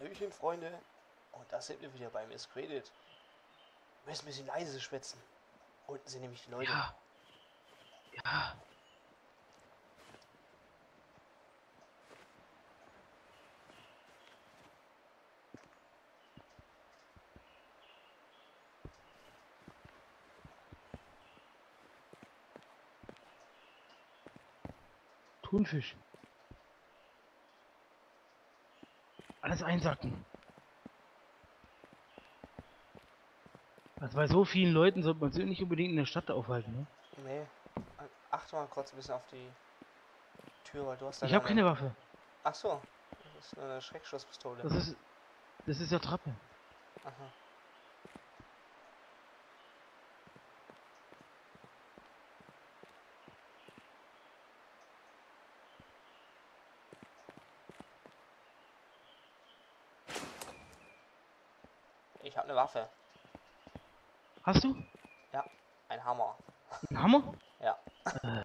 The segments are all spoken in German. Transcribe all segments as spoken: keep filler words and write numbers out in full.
Hallöchen, Freunde. Und das sind wir wieder bei Miscreated. Wir müssen ein bisschen leise schwätzen. Unten sind nämlich die Leute. Ja. Ja. Thunfisch. Alles einsacken. Also bei so vielen Leuten sollte man sich nicht unbedingt in der Stadt aufhalten, ne? Nee. Achte mal kurz ein bisschen auf die Tür, weil du hast da... Ich habe keine Waffe. Ach so. Das ist eine Schreckschusspistole. Das ist... Das ist ja Trappe. Aha. Ich habe eine Waffe. Hast du? Ja, ein Hammer. Ein Hammer? Ja. Äh,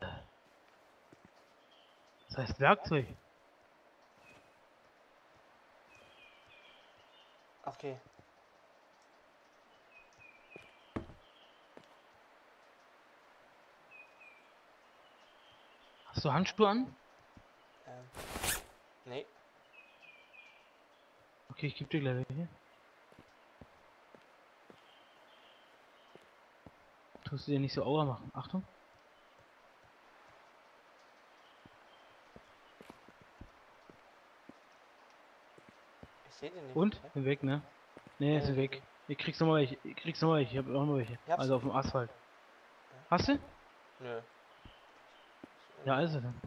das heißt Werkzeug. Okay. Hast du Handschuhe an? Ähm. Nee. Okay, ich gebe dir gleich welche. Musst du dir nicht so Aua machen. Achtung. Ich seh den nicht. Und? Sind weg, ne? Ne, sind weg. Ich krieg's nochmal welche. Ich krieg's nochmal welche. Ich hab nochmal welche. Also auf dem Asphalt. Hast du? Nö. Ja, also dann.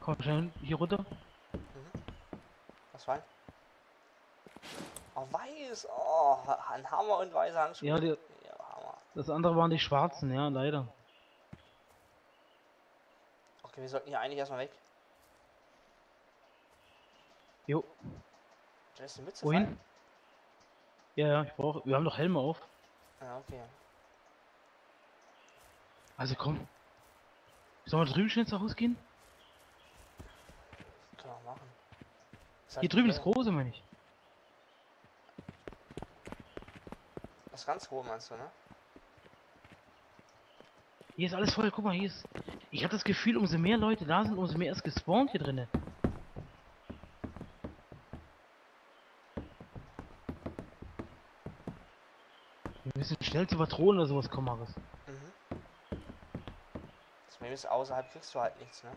Komm schnell hier runter. Mhm. Was war? Oh, weiß. Oh, ein Hammer und weiße Handschuhe. Ja, die... Das andere waren die Schwarzen, ja, leider. Okay, wir sollten hier eigentlich erstmal weg. Jo. Da ist eine Mütze. Wohin? Ja, ja, ich brauche... Wir haben doch Helme auf. Ah, okay. Also komm. Sollen wir drüben schnell ins Haus gehen? Das können wir machen. Das hier drüben ist große, meine ich. Das ganz hohe meinst du, ne? Hier ist alles voll, guck mal, hier ist... Ich habe das Gefühl, umso mehr Leute da sind, umso mehr ist gespawnt hier drinnen. Wir müssen schnell zu Patronen oder sowas kommen, Maris. Mhm. Zumindest außerhalb kriegst du halt nichts, ne?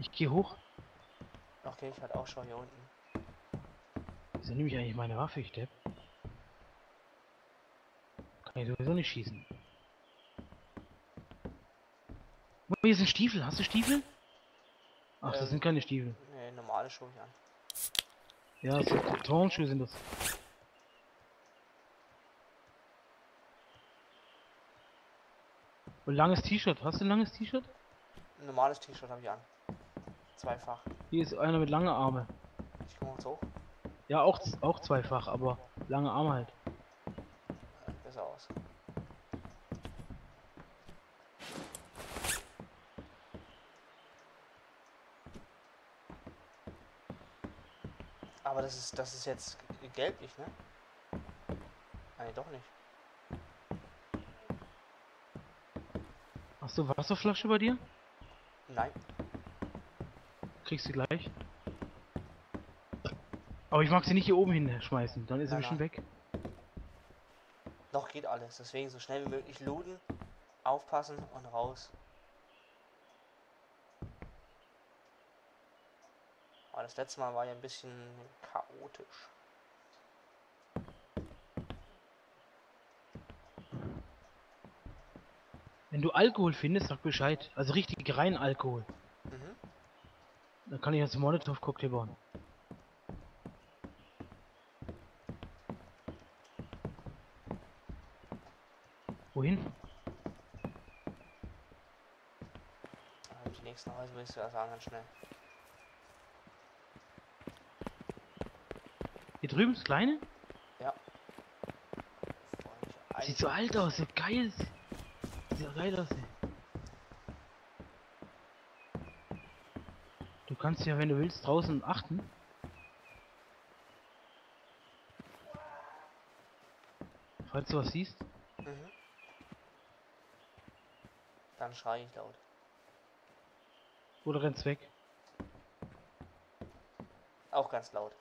Ich gehe hoch. Okay, ich halt auch schon hier unten. Wieso nehme ich eigentlich meine Waffe, ich Depp? Nee, sowieso nicht schießen. Hier sind Stiefel. Hast du Stiefel? Ach, ähm, das sind keine Stiefel. Nee, normale Schuhe an. Ja, das sind Turnschuhe sind das. Und langes T-Shirt. Hast du ein langes T-Shirt? Ein normales T-Shirt habe ich an. Zweifach. Hier ist einer mit langen Armen. Ich komme so. Ja, auch, auch zweifach, aber lange Arme halt. Aus. Aber das ist das ist jetzt gelblich, ne? Nein, doch nicht. Hast du Wasserflasche bei dir? Nein. Kriegst du gleich. Aber ich mag sie nicht hier oben hin schmeißen, dann ist sie schon weg. Noch geht alles, deswegen so schnell wie möglich looten, aufpassen und raus. Aber das letzte Mal war ja ein bisschen chaotisch. Wenn du Alkohol findest, sag Bescheid. Also richtig rein Alkohol. Mhm. Dann kann ich jetzt Molotov-Cocktail bauen. Wohin? Die nächsten Häuser willst du ja sagen, ganz schnell. Hier drüben ist kleine? Ja. Sieht so alt aus, so geil. Sieht so geil aus. Ey. Du kannst ja, wenn du willst, draußen achten. Falls du was siehst. Mhm. Dann schreie ich laut. Oder rennst weg. Auch ganz laut.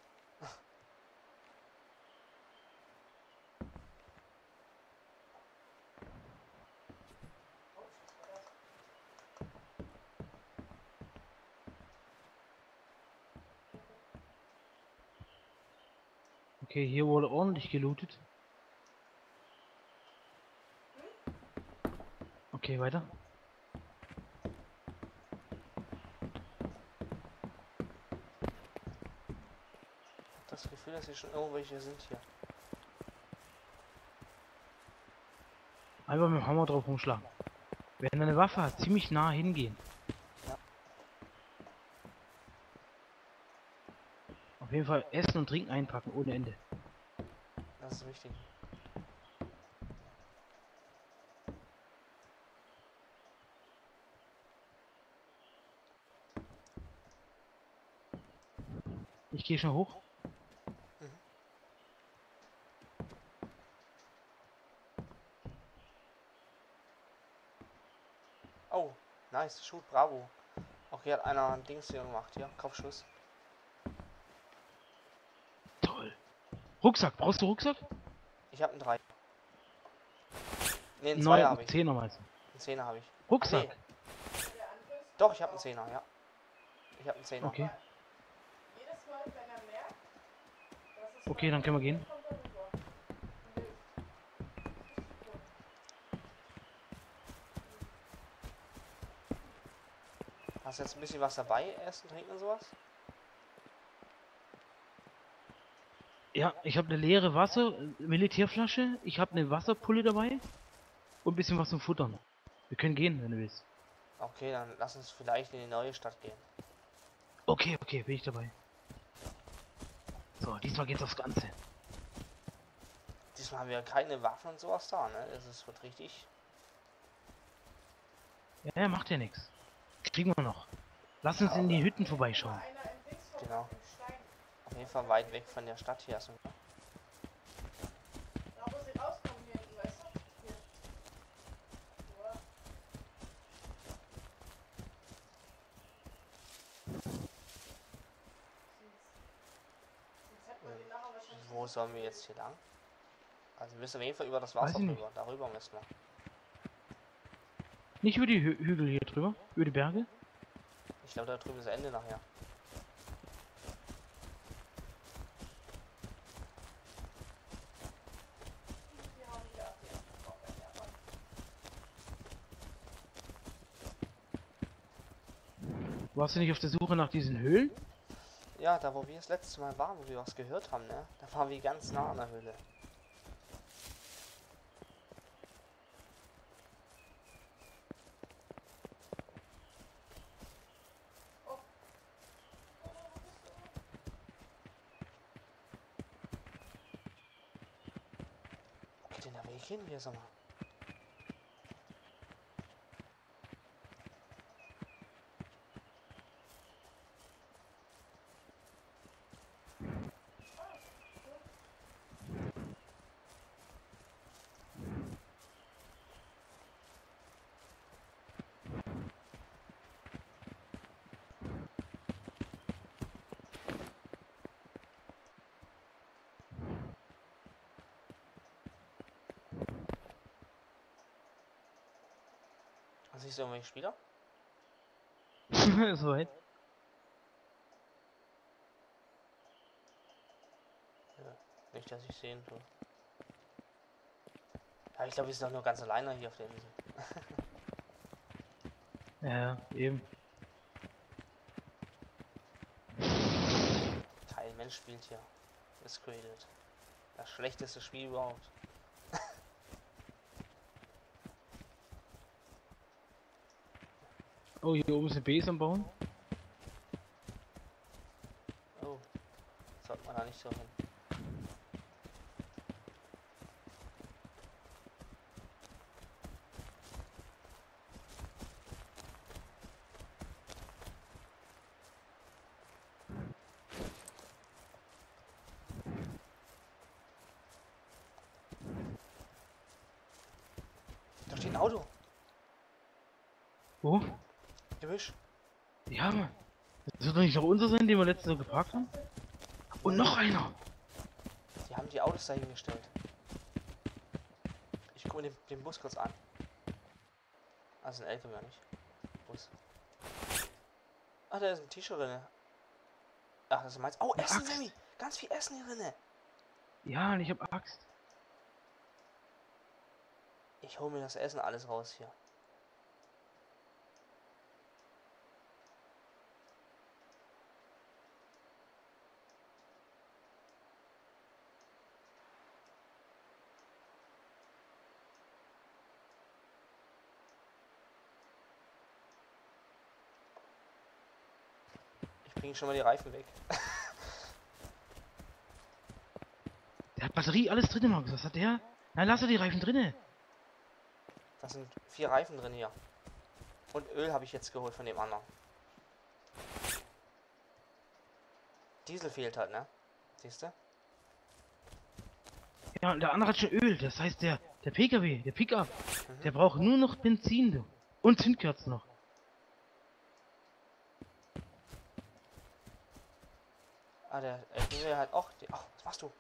Okay, hier wurde ordentlich gelootet. Okay, weiter. Das Gefühl, dass hier schon irgendwelche sind hier. Einfach mit dem Hammer drauf rumschlagen. Wer eine Waffe hat, ziemlich nah hingehen. Ja. Auf jeden Fall Essen und Trinken einpacken ohne Ende. Das ist wichtig. Ich gehe schon hoch. Nice, shoot, bravo. Auch hier hat einer ein Dings hier gemacht, hier, Kopfschuss. Toll. Rucksack, brauchst du Rucksack? Ich hab einen drei. Ne, einen Neuer, Zweier hab ich. Zehner meinst du? Einen Zehner hab ich. Rucksack? Nee. Doch, ich hab einen Zehner, ja. Ich hab einen Zehner. Okay. Okay, dann können wir gehen. Hast du jetzt ein bisschen was dabei, Essen, Trinken und sowas? Ja, ich habe eine leere Wasser, Militärflasche, ich habe eine Wasserpulle dabei und ein bisschen was zum Futtern. Wir können gehen, wenn du willst. Okay, dann lass uns vielleicht in die neue Stadt gehen. Okay, okay, bin ich dabei. So, diesmal geht's aufs Ganze. Diesmal haben wir keine Waffen und sowas da, ne? Es wird richtig. Ja, macht ja nichts. Kriegen wir noch. Lass uns ja, in die Hütten vorbeischauen. Genau. Auf jeden Fall weit weg von der Stadt hier. Wo sollen wir jetzt hier lang? Also wir müssen auf jeden Fall über das Wasser rüber. Darüber müssen wir. Nicht über die Hü Hügel hier drüber, über die Berge. Ich glaube, da drüben ist Ende nachher. Warst du nicht auf der Suche nach diesen Höhlen? Ja, da wo wir das letzte Mal waren, wo wir was gehört haben, ne? Da waren wir ganz nah an der Höhle. Hin wir so mal. Siehst du irgendwelche Spieler? Soweit. Ja, nicht, dass ich sehen tue. Ja, ich glaube, wir sind doch nur ganz alleine hier auf der Insel. Ja, eben. Kein Mensch spielt hier. Miscreated. Das schlechteste Spiel überhaupt. Oh, hier oben sind B's am Bauen. Oh, sollte man da nicht so hin. Wo? Erwischt? Ja, Mann. Das wird doch nicht noch unser sein, den wir letztens so geparkt haben? Und noch einer! Die haben die Autos da hingestellt. Ich gucke mir den, den Bus kurz an. Also ein L K W nicht. Bus. Ach, da ist ein T-Shirt drin. Ach, das ist meins. Oh, Essen, Sammy! Ganz viel Essen hier drin! Ja, und ich hab Axt. Ich hol mir das Essen alles raus hier. Schon mal die Reifen weg. Der hat Batterie, alles drin, Markus. Was hat der? Nein, lass doch die Reifen drinne. Das sind vier Reifen drin hier. Und Öl habe ich jetzt geholt von dem anderen. Diesel fehlt halt, ne? Siehst du? Ja, und der andere hat schon Öl. Das heißt, der, der P K W, der Pickup, mhm. der braucht nur noch Benzin, du. Und Zündkerzen noch. Ah, der L K W hat auch... Die, ach, was machst du?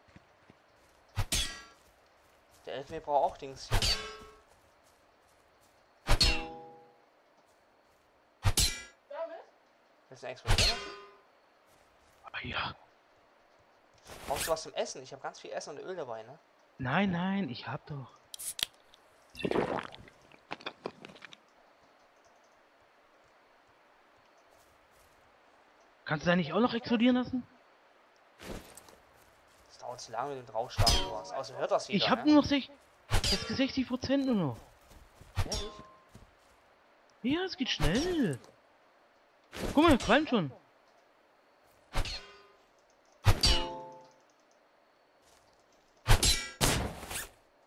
Der L K W braucht auch Dings hier. Willst du einen Explosion? Ah ja. Brauchst du was zum Essen? Ich habe ganz viel Essen und Öl dabei, ne? Nein, nein, ich hab doch. Kannst du da nicht auch noch explodieren lassen? Zu lange mit dem Draufschlag und sowas. Außer hört das jeder, ich hab ne? nur noch sech, jetzt sechzig Prozent nur noch. Ehrlich? Ja, es geht schnell. Guck mal, wir fallen schon.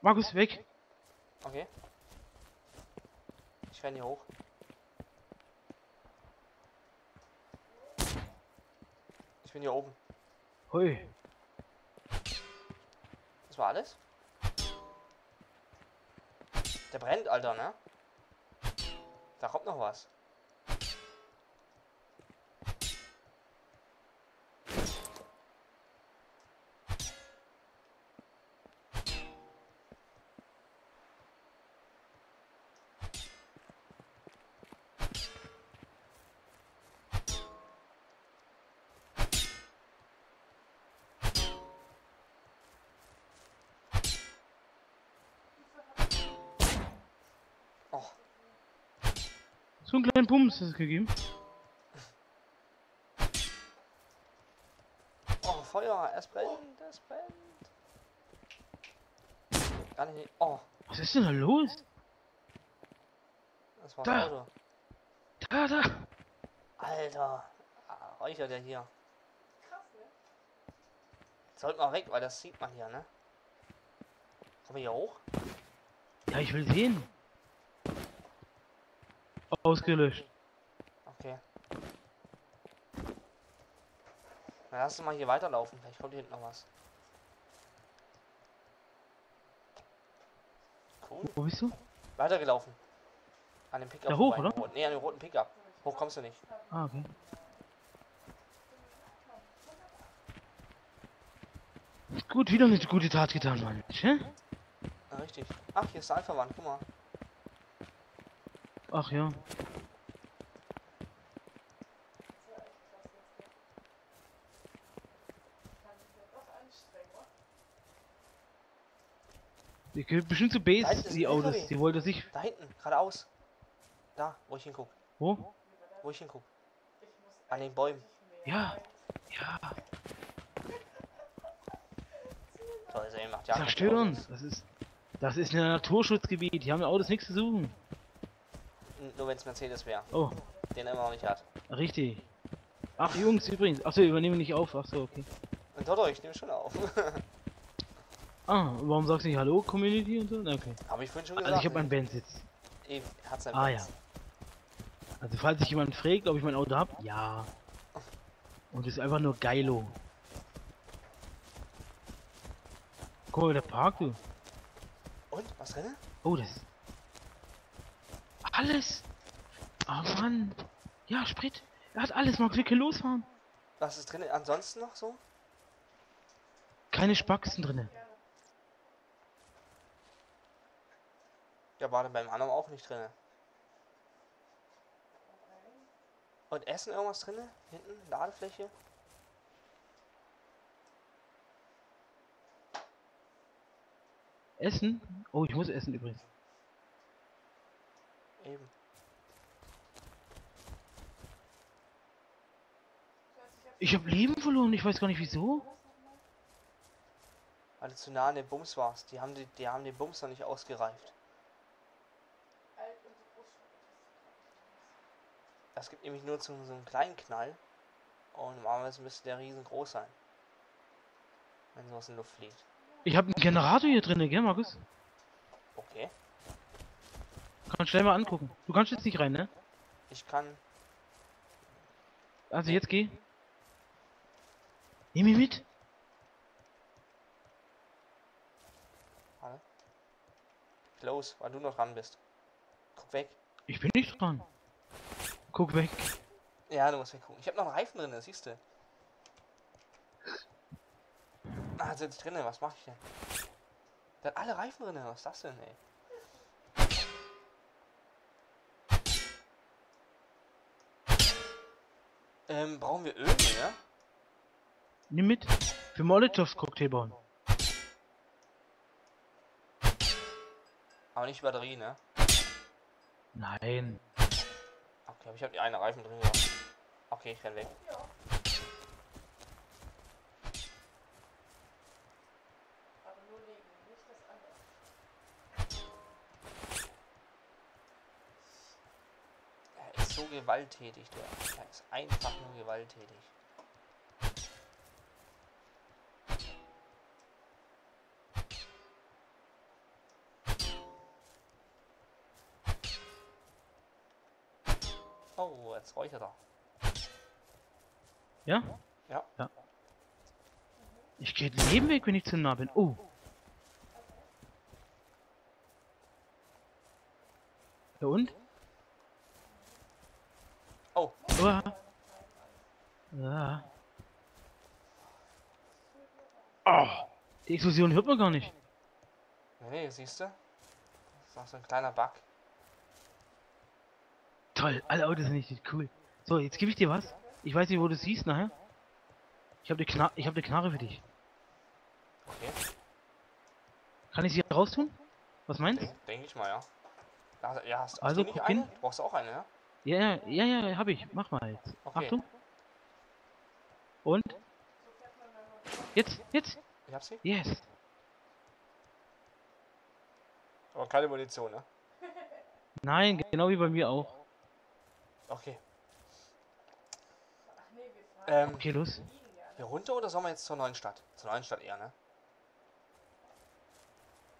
Markus, weg. Okay. Ich renn hier hoch. Ich bin hier oben. Hui. War alles? Der brennt, Alter, ne? Da kommt noch was. So einen kleinen Bums ist es gegeben. Oh, Feuer, es brennt, es brennt. Gar nicht. Oh. Was ist denn da los? Das war da. Auto. Da, da. Alter. Räuchert der hier. Krass, ne? Sollte mal weg, weil das sieht man hier, ne? Kommen wir hier hoch? Ja, ich will sehen. Ausgelöscht. Okay. Na, lass uns mal hier weiterlaufen. Vielleicht kommt hier hinten noch was. Cool. Wo bist du? Weitergelaufen. An dem Pickup. Da hoch, oder? Ne, an dem roten Pickup. Hoch kommst du nicht. Ah, okay. Gut, wieder eine gute Tat getan, Mann. Hm? Na, richtig. Ach, hier ist der Alpha-Wand. Guck mal. Ach ja. Die gehört bestimmt zu Base, die Autos. Die wollte sich. Da hinten, geradeaus. Da, wo ich hinguck. Wo? Wo ich hinguck. An den Bäumen. Ja. Ja. So, also er macht ja. Zerstört uns. Das ist. Das ist ein Naturschutzgebiet. Hier haben die Autos nichts zu suchen. Nur wenn es Mercedes wäre. Oh. Den er immer noch nicht hat. Richtig. Ach Jungs, übrigens. Achso, übernehmen nicht auf. Achso, okay. Und doch, doch, ich nehme schon auf. Ah, warum sagst du nicht Hallo, Community und so? Okay. Habe ich vorhin schon gesagt. Also ich habe meinen Benz-Sitz. Eben, hat sein ah, Benz. Ja. Also falls sich jemand fragt, ob ich mein Auto habe, ja. Und ist einfach nur geilo. Guck mal, der Park, du. Und? Was drin? Oh, das... Alles! Oh Mann. Ja, Sprit. Er hat alles, mal Glück, losfahren. Was ist drin? Ansonsten noch so? Keine Spacksen drin. Ja, war dann beim anderen auch nicht drin. Und Essen irgendwas drin? Hinten? Ladefläche? Essen? Oh, ich muss essen übrigens. Eben. Ich hab Leben verloren, ich weiß gar nicht wieso. Weil du zu nah an den Bums warst. Die haben, die, die haben den Bums noch nicht ausgereift. Das gibt nämlich nur zu so einem kleinen Knall. Und normalerweise müsste der riesengroß sein. Wenn sowas in Luft fliegt. Ich habe einen Generator hier drin, gell, Markus? Okay. Kannst schnell mal angucken. Du kannst jetzt nicht rein, ne? Ich kann. Also jetzt geh. Nimm mich mit. Hallo? Close, weil du noch dran bist. Guck weg. Ich bin nicht dran. Guck weg. Ja, du musst weggucken. Ich habe noch einen Reifen drin, das siehst du. Ah, sind die drinnen, was mache ich denn? Da sind alle Reifen drinnen, was ist das denn, ey? Ähm, brauchen wir Öl, ne? Nimm mit, für Molotow-Cocktail bauen. Aber nicht Batterie, ne? Nein. Okay, aber ich habe die eine Reifen drin gehabt. Okay, ich renn weg. So gewalttätig, der. der ist einfach nur gewalttätig. Oh, jetzt räuchert er. Ja? Ja. ja. Ich gehe den Nebenweg, wenn ich zu nah bin. Oh. Ja und? Oh. Uah. Ja. Oh. Die Explosion hört man gar nicht. Nee, siehst du? Das ist auch so ein kleiner Bug. Toll, alle Autos sind nicht cool. So, jetzt gebe ich dir was. Ich weiß nicht, wo du es siehst nachher. Ich habe eine hab ne Knarre für dich. Okay. Kann ich sie raus tun? Was meinst du? Denk, denke ich mal, ja. Da, ja hast, hast also, du nicht eine? Du brauchst auch eine, ja? Ja, ja, ja, hab ich. Mach mal jetzt. Okay. Achtung. Und? Jetzt, jetzt. Ich hab sie? Yes. Aber keine Munition, ne? Nein, genau wie bei mir auch. Okay. Ähm, okay, los. Hier runter oder sollen wir jetzt zur neuen Stadt? Zur neuen Stadt eher, ne?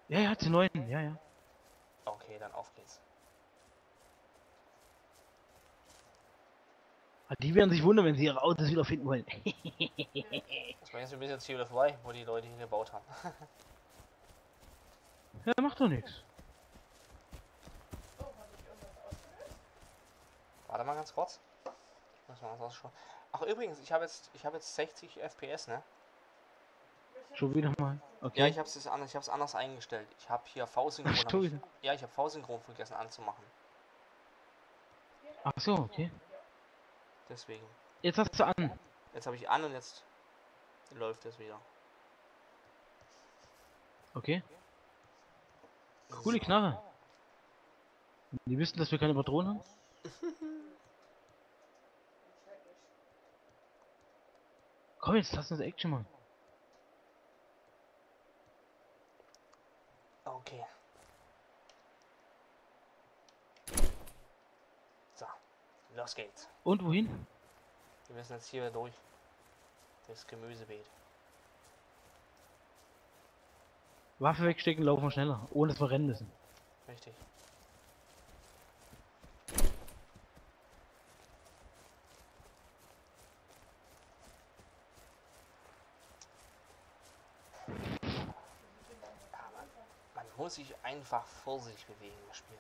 Ja, ja, zur neuen, ja, ja. Okay, dann auf geht's. Die werden sich wundern, wenn sie ihre Autos wieder finden wollen. Das war jetzt ein bisschen zu viel vorbei, wo die Leute hier gebaut haben. Ja, macht doch nichts. Warte mal ganz kurz. Ich muss mal was ausschauen. Ach übrigens, ich habe jetzt, ich habe jetzt sechzig F P S, ne? Schon wieder mal. Okay. Ja, ich habe es anders, ich habe es anders eingestellt. Ich habe hier V-Synchron. Ach, hab ich, ja, ich habe V-Synchron vergessen anzumachen. Ach so, okay. Deswegen. Jetzt hast du an. Jetzt habe ich an und jetzt läuft es wieder. Okay. Coole Knarre. Die wissen, dass wir keine Patronen haben. Komm jetzt, lass uns Action machen. Okay. Los geht's. Und wohin? Wir müssen jetzt hier durch. Das Gemüsebeet. Waffe wegstecken, laufen wir schneller, ohne dass wir rennen müssen. Richtig. Ja, man, man muss sich einfach vorsichtig bewegen im Spiel.